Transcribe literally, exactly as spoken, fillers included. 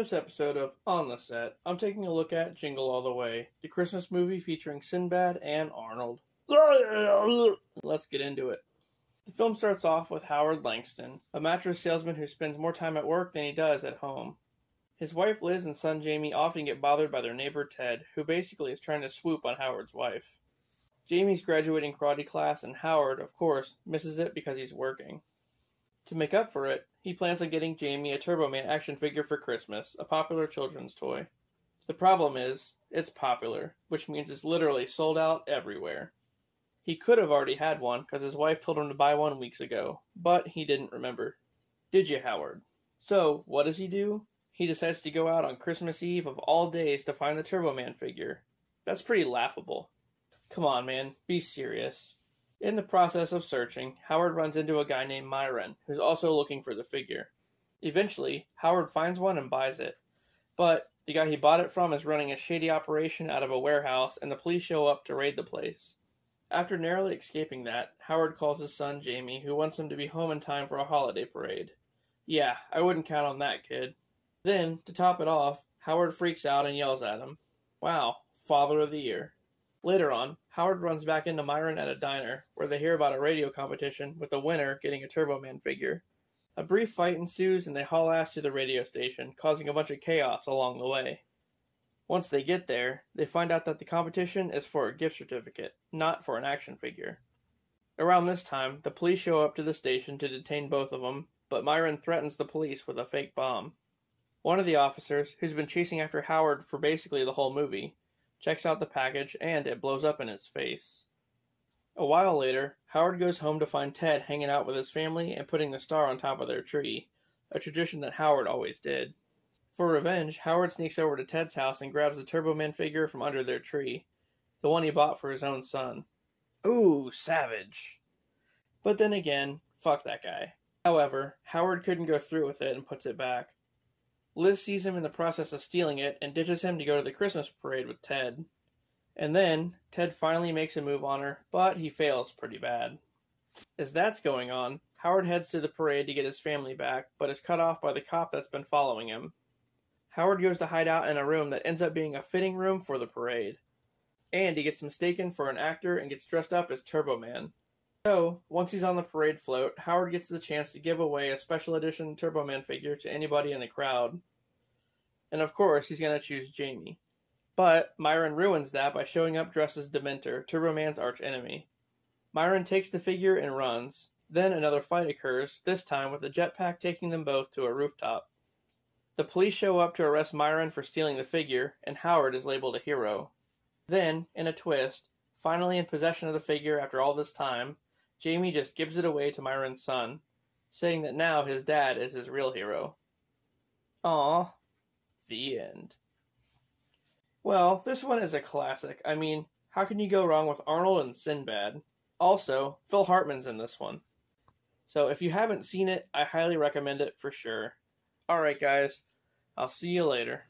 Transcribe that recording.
this episode of On the Set, I'm taking a look at Jingle All The Way, the Christmas movie featuring Sinbad and Arnold. Let's get into it. The film starts off with Howard Langston, a mattress salesman who spends more time at work than he does at home. His wife Liz and son Jamie often get bothered by their neighbor Ted, who basically is trying to swoop on Howard's wife. Jamie's graduating karate class, and Howard, of course, misses it because he's working. To make up for it, he plans on getting Jamie a Turbo Man action figure for Christmas, a popular children's toy. The problem is, it's popular, which means it's literally sold out everywhere. He could have already had one, because his wife told him to buy one weeks ago, but he didn't remember. Did you, Howard? So, what does he do? He decides to go out on Christmas Eve of all days to find the Turbo Man figure. That's pretty laughable. Come on, man, be serious. In the process of searching, Howard runs into a guy named Myron, who's also looking for the figure. Eventually, Howard finds one and buys it. But the guy he bought it from is running a shady operation out of a warehouse, and the police show up to raid the place. After narrowly escaping that, Howard calls his son Jamie, who wants him to be home in time for a holiday parade. Yeah, I wouldn't count on that, kid. Then, to top it off, Howard freaks out and yells at him. Wow, Father of the Year. Later on, Howard runs back into Myron at a diner, where they hear about a radio competition with the winner getting a Turbo Man figure. A brief fight ensues, and they haul ass to the radio station, causing a bunch of chaos along the way. Once they get there, they find out that the competition is for a gift certificate, not for an action figure. Around this time, the police show up to the station to detain both of them, but Myron threatens the police with a fake bomb. One of the officers, who's been chasing after Howard for basically the whole movie, checks out the package, and it blows up in his face. A while later, Howard goes home to find Ted hanging out with his family and putting the star on top of their tree, a tradition that Howard always did. For revenge, Howard sneaks over to Ted's house and grabs the Turbo Man figure from under their tree, the one he bought for his own son. Ooh, savage. But then again, fuck that guy. However, Howard couldn't go through with it and puts it back. Liz sees him in the process of stealing it and ditches him to go to the Christmas parade with Ted. And then, Ted finally makes a move on her, but he fails pretty bad. As that's going on, Howard heads to the parade to get his family back, but is cut off by the cop that's been following him. Howard goes to hide out in a room that ends up being a fitting room for the parade. And he gets mistaken for an actor and gets dressed up as Turbo Man. So, once he's on the parade float, Howard gets the chance to give away a special edition Turbo Man figure to anybody in the crowd. And of course, he's going to choose Jamie. But Myron ruins that by showing up dressed as Dementor, Turbo Man's archenemy. Myron takes the figure and runs. Then another fight occurs, this time with a jetpack taking them both to a rooftop. The police show up to arrest Myron for stealing the figure, and Howard is labeled a hero. Then, in a twist, finally in possession of the figure after all this time, Jamie just gives it away to Myron's son, saying that now his dad is his real hero. Aww. The end. Well, this one is a classic. I mean, how can you go wrong with Arnold and Sinbad? Also, Phil Hartman's in this one. So if you haven't seen it, I highly recommend it for sure. Alright guys, I'll see you later.